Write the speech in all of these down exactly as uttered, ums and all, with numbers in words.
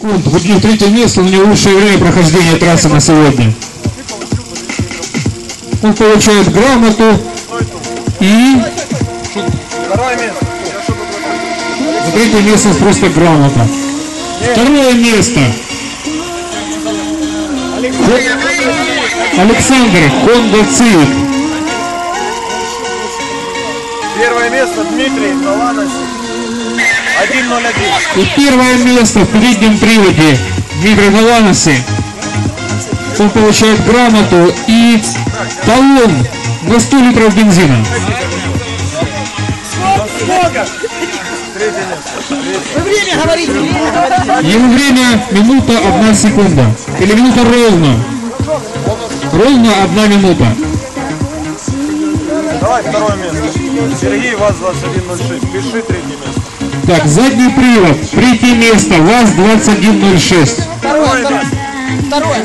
Получил третье место, у него лучшее время прохождения трассы на сегодня. Он получает грамоту и за третье место просто грамота. Второе место. Александр Кондальцев. Первое место Дмитрий Голаноси. один ноль один. И первое место в переднем приводе Дмитрий Голаноси. Он получает грамоту и талон на сто литров бензина. Ему время минута одна секунда. Или минута ровно. Ровно одна минута. Давай второе место. Сергей, ВАЗ двадцать один ноль шесть. Пиши третье место. Так, задний привод. Третье место. ВАЗ двадцать один ноль шесть. Второе место. Второе.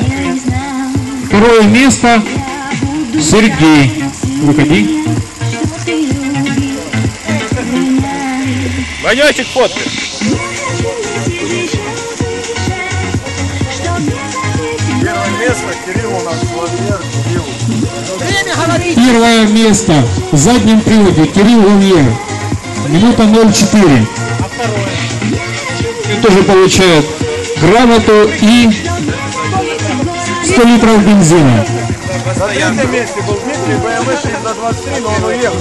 Второе место. Сергей. Выходи. Ванечек, фотки. Первое место Кирилл у нас Владимир. Кирилл. Первое место в заднем приводе Кирилл Ульянов. Минута ноль четыре. А второе. Тоже получает грамоту и сто литров бензина. На третьем месте был Дмитрий, бэ эм вэ шестьсот двадцать три, но он уехал.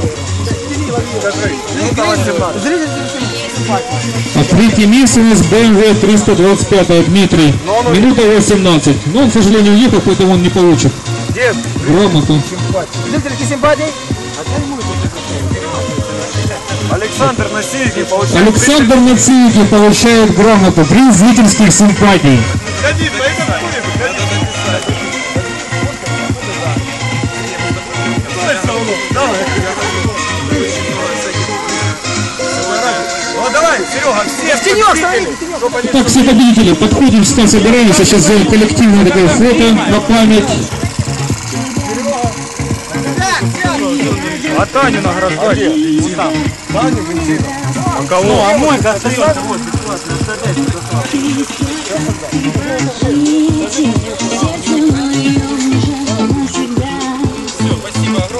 А третье место у нас бэ эм вэ триста двадцать пять, Дмитрий. Минута восемнадцать. Но он, к сожалению, уехал, поэтому он не получит грамоту. Александр Носильский получает... Александр Носильский получает грамоту. Три зрительских симпатий. Итак, все победители, подходим, всегда собираемся, сейчас сделаем коллективное такое фото на память. А Таню награждали. Таню бензина. А кого? А мой достает.